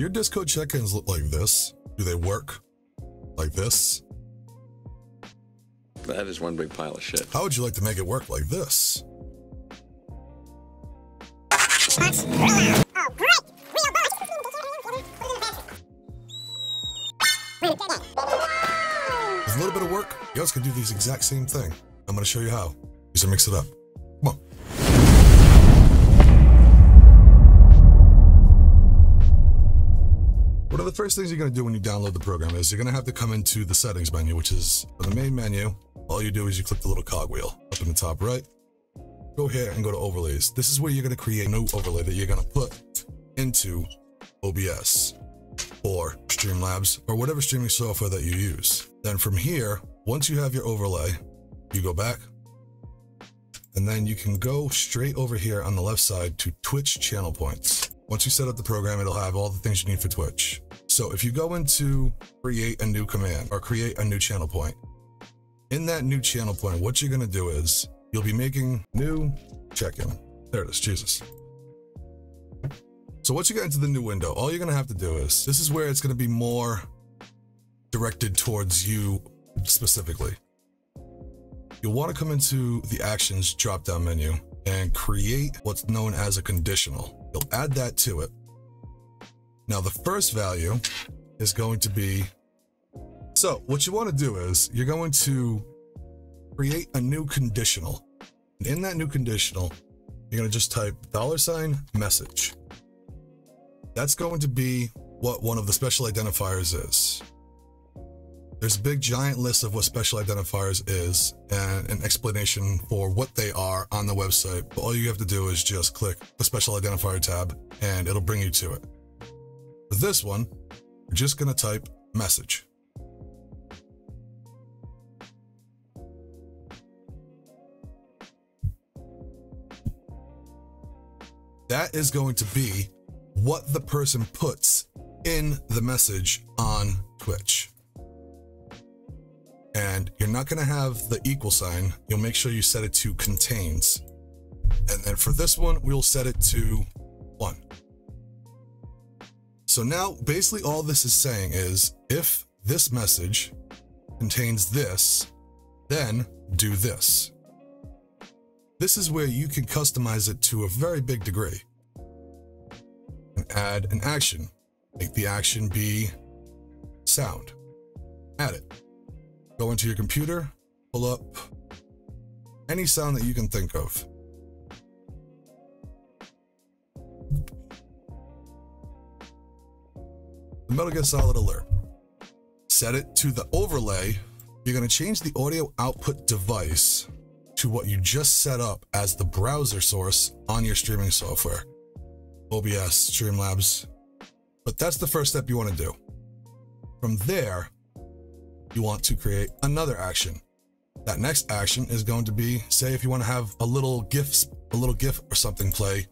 Your Discord check-ins look like this. Do they work like this? That is one big pile of shit. How would you like to make it work like this? Oh, great. With a little bit of work, you guys can do these exact same thing. I'm going to show you how. Just mix it up. Come on. One of the first things you're going to do when you download the program is you're going to have to come into the settings menu, which is the main menu. All you do is you click the little cogwheel up in the top right. Go here and go to overlays. This is where you're going to create a new overlay that you're going to put into OBS or Streamlabs or whatever streaming software that you use. Then from here, once you have your overlay, you go back and then you can go straight over here on the left side to Twitch channel points. Once you set up the program, it'll have all the things you need for Twitch. So if you go into create a new command or create a new channel point, in that new channel point, what you're going to do is you'll be making new check-in. There it is, Jesus. So once you get into the new window, all you're going to have to do is, this is where it's going to be more directed towards you specifically. You'll want to come into the actions drop-down menu and create what's known as a conditional. You'll add that to it. Now the first value is going to be, so what you want to do is you're going to create a new conditional. And in that new conditional, you're going to just type $message. That's going to be what one of the special identifiers is. There's a big giant list of what special identifiers is and an explanation for what they are on the website. But all you have to do is just click the special identifier tab and it'll bring you to it. For this one, we're just going to type message. That is going to be what the person puts in the message on Twitch. And you're not going to have the equal sign. You'll make sure you set it to contains. And then for this one, we'll set it to 1. So now basically all this is saying is if this message contains this, then do this. This is where you can customize it to a very big degree and add an action. Make the action be sound. Add it. Go into your computer, pull up any sound that you can think of. The Metal Gear Solid alert. Set it to the overlay. You're going to change the audio output device to what you just set up as the browser source on your streaming software. OBS, Streamlabs. But that's the first step you want to do. From there, you want to create another action. That next action is going to be, say if you want to have a little gif or something play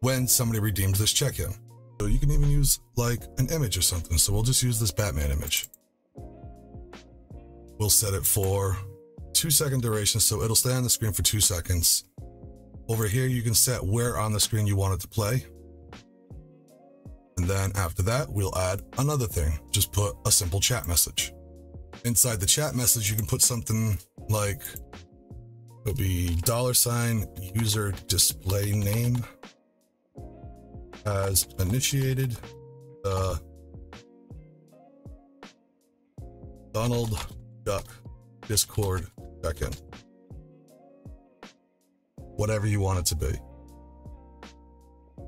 when somebody redeems this check-in. So you can even use like an image or something. So we'll just use this Batman image. We'll set it for 2-second duration. So it'll stay on the screen for 2 seconds. Over here, you can set where on the screen you want it to play. And then after that, we'll add another thing. Just put a simple chat message. Inside the chat message, you can put something like, it'll be $user display name has initiated the Donald Duck Discord check-in. Whatever you want it to be.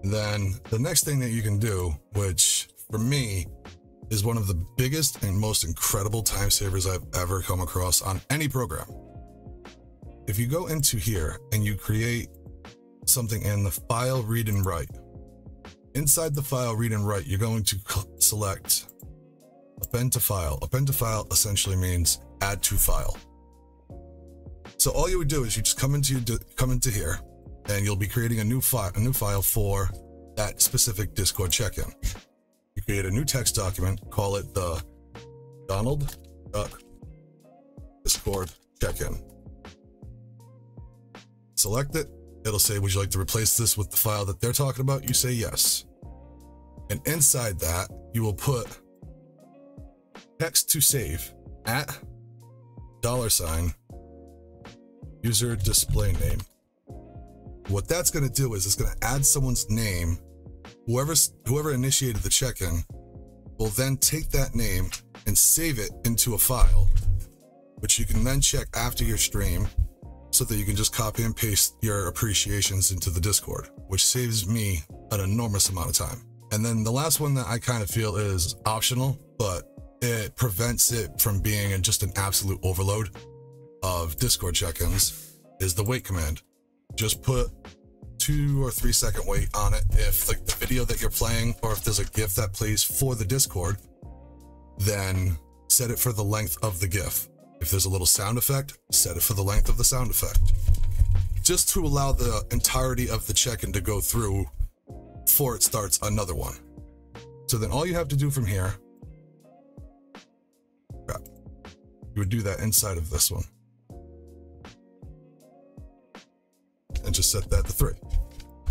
And then the next thing that you can do, which for me, is one of the biggest and most incredible time savers I've ever come across on any program. If you go into here and you create something in the file read and write, inside the file read and write, you're going to select append to file. Append to file essentially means add to file. So all you would do is you just come into here and you'll be creating a new file for that specific Discord check-in. You create a new text document, call it the Donald Duck Discord check-in. Select it. It'll say, would you like to replace this with the file that they're talking about? You say yes. and inside that you will put text to save at $user display name. What that's going to do is it's going to add someone's name. Whoever initiated the check-in will then take that name and save it into a file, which you can then check after your stream so that you can just copy and paste your appreciations into the Discord, which saves me an enormous amount of time. And then the last one that I kind of feel is optional, but it prevents it from being just an absolute overload of Discord check-ins, is the wait command. Just put 2 or 3 second wait on it. If like the video that you're playing, or if there's a GIF that plays for the Discord, then set it for the length of the GIF. If there's a little sound effect, set it for the length of the sound effect, just to allow the entirety of the check-in to go through before it starts another one. So then all you have to do from here, you would do that inside of this one and just set that to 3.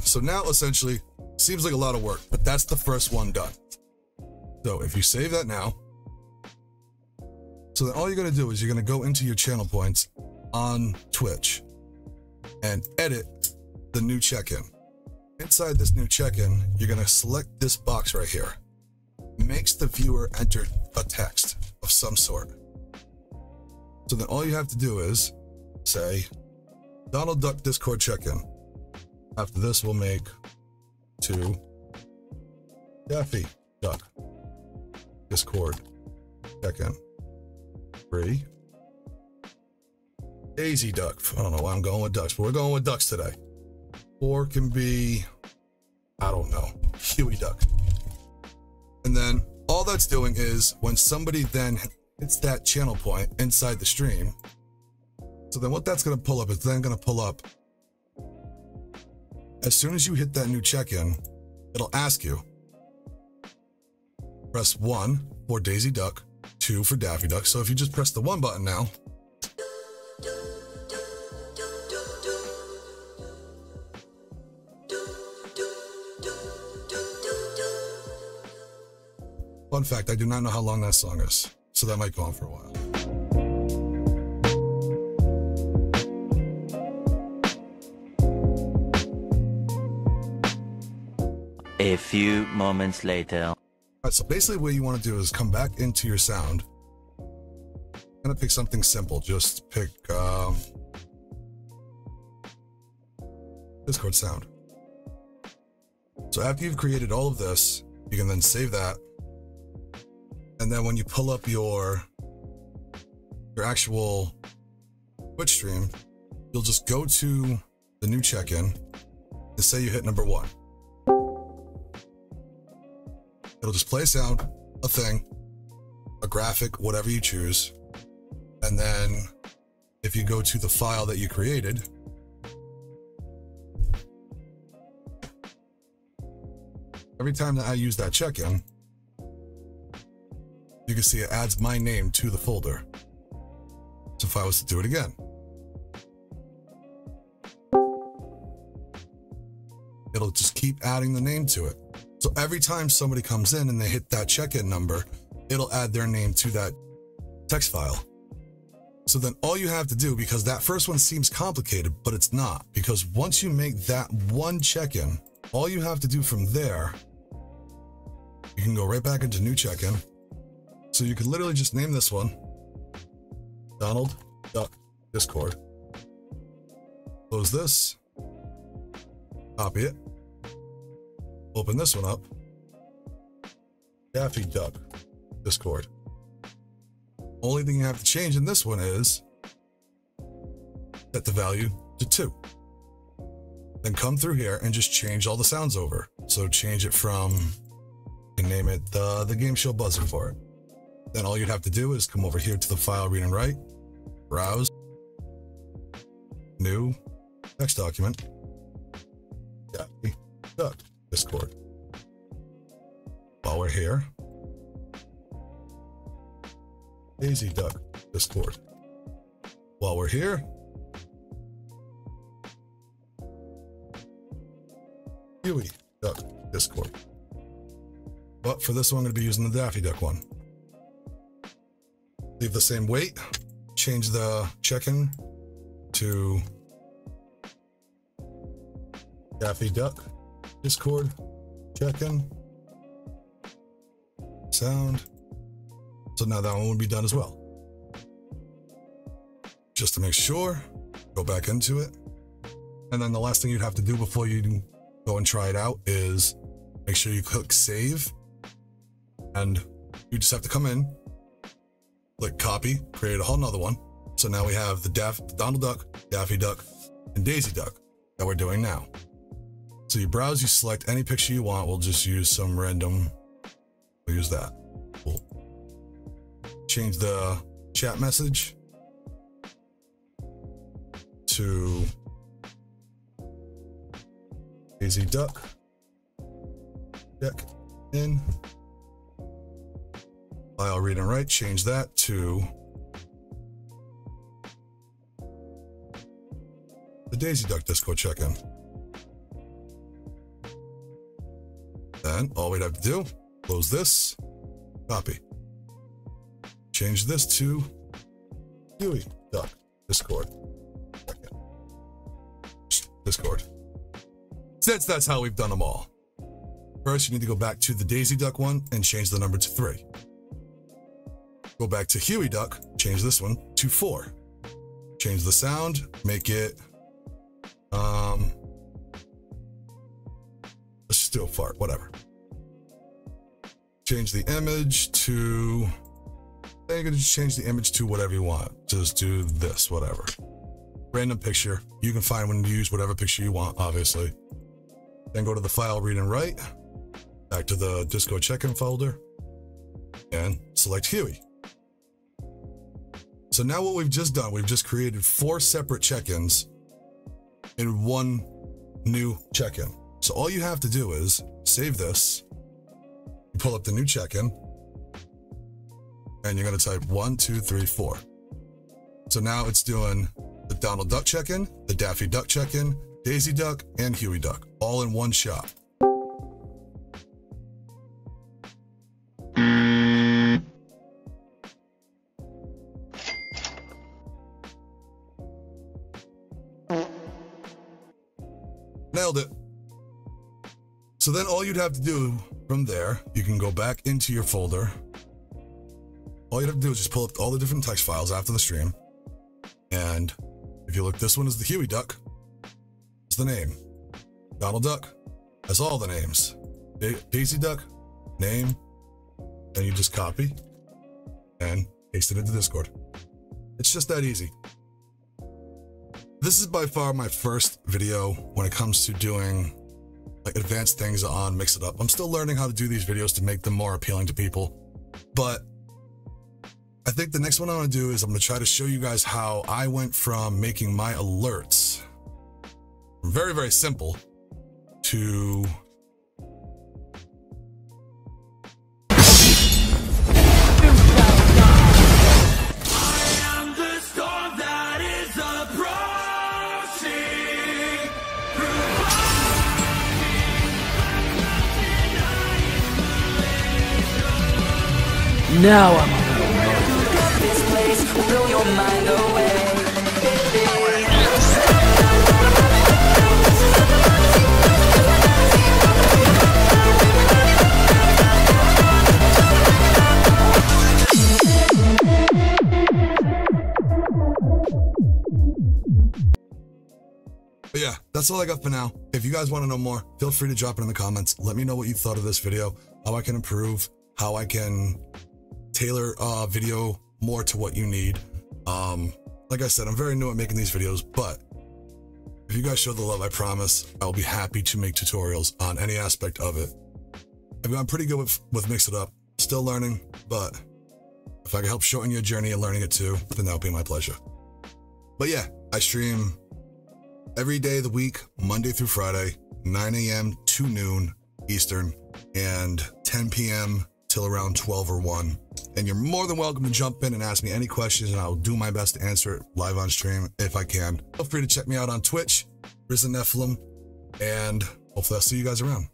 So now essentially, seems like a lot of work, but that's the first one done. So if you save that now, so then all you're going to do is you're going to go into your channel points on Twitch and edit the new check-in. Inside this new check-in, you're going to select this box right here. Makes the viewer enter a text of some sort. So then all you have to do is say, Donald Duck Discord check-in. After this, we'll make to Daffy Duck Discord check-in. 3. Daisy Duck. I don't know why I'm going with ducks, but we're going with ducks today. 4 can be, I don't know, Huey Duck. And then all that's doing is when somebody then hits that channel point inside the stream, so then what that's going to pull up is then going to pull up, as soon as you hit that new check-in, it'll ask you, press 1 for Daisy Duck, 2 for Daffy Duck. So if you just press the 1 button now, fun fact, I do not know how long that song is, so that might go on for a while. A few moments later. All right, so basically what you want to do is come back into your sound. I'm going to pick something simple. Just pick Discord sound. So after you've created all of this, you can then save that. And then when you pull up your actual Twitch stream, you'll just go to the new check-in and say you hit number 1. It'll just play a sound, a thing, a graphic, whatever you choose. And then if you go to the file that you created, every time that I use that check-in, you can see it adds my name to the folder. So if I was to do it again, it'll just keep adding the name to it. So every time somebody comes in and they hit that check-in number, it'll add their name to that text file. So then all you have to do, because that first one seems complicated, but it's not, because once you make that one check-in, all you have to do from there, you can go right back into new check-in. So you can literally just name this one, Donald Duck Discord. Close this, copy it. Open this one up, Daffy Duck Discord. Only thing you have to change in this one is set the value to 2. Then come through here and just change all the sounds over. So change it from, you can name it the game show buzzer for it. Then all you'd have to do is come over here to the file read and write, browse, new text document, Daffy Duck Discord. While we're here, Daisy Duck Discord. While we're here, Huey Duck Discord. But for this one, I'm going to be using the Daffy Duck one. Leave the same weight. Change the chicken to Daffy Duck Discord check-in sound. So now that one will be done as well. Just to make sure, go back into it. And then the last thing you'd have to do before you go and try it out is make sure you click save. And you just have to come in, click copy, create a whole nother one. So now we have the Donald Duck, Daffy Duck, and Daisy Duck that we're doing now. So you browse, you select any picture you want. We'll just use some random. We'll use that. We'll change the chat message to Daisy Duck check in. I'll read and write. Change that to the Daisy Duck Discord check-in. Then all we'd have to do, close this, copy. Change this to Huey Duck Discord. Discord. Since that's how we've done them all. First, you need to go back to the Daisy Duck one and change the number to 3. Go back to Huey Duck, change this one to 4. Change the sound, make it let's do a fart, whatever. Change the image to, you're gonna change the image to whatever you want. Just do this, whatever. Random picture. You can find when you use whatever picture you want, obviously. Then go to the file, read and write. Back to the Discord check-in folder. And select Huey. So now what we've just done, we've just created 4 separate check-ins in one new check-in. So all you have to do is save this, you pull up the new check-in, and you're going to type 1, 2, 3, 4. So now it's doing the Donald Duck check-in, the Daffy Duck check-in, Daisy Duck, and Huey Duck, all in one shot. Nailed it. So then all you'd have to do from there, you can go back into your folder. All you'd have to do is just pull up all the different text files after the stream. And if you look, this one is the Huey Duck. That's the name. Donald Duck. That's all the names. Daisy Duck. Name. Then you just copy and paste it into Discord. It's just that easy. This is by far my first video when it comes to doing like advanced things on Mix It Up. I'm still learning how to do these videos to make them more appealing to people. But I think the next one I want to do is I'm going to try to show you guys how I went from making my alerts very, very simple to now I'm on the road. This place blow your mind away. But yeah, that's all I got for now. If you guys want to know more, feel free to drop it in the comments. Let me know what you thought of this video, how I can improve, how I can tailor video more to what you need. Like I said, I'm very new at making these videos, but if you guys show the love, I promise I'll be happy to make tutorials on any aspect of it. I've gotten pretty good with Mix It Up, still learning, but if I can help shorten your journey and learning it too, then that would be my pleasure. But yeah, I stream every day of the week, Monday through Friday, 9 a.m. to noon Eastern and 10 p.m. till around 12 or 1. And you're more than welcome to jump in and ask me any questions, and I'll do my best to answer it live on stream if I can. Feel free to check me out on Twitch, Risen Nephalem, and hopefully I'll see you guys around.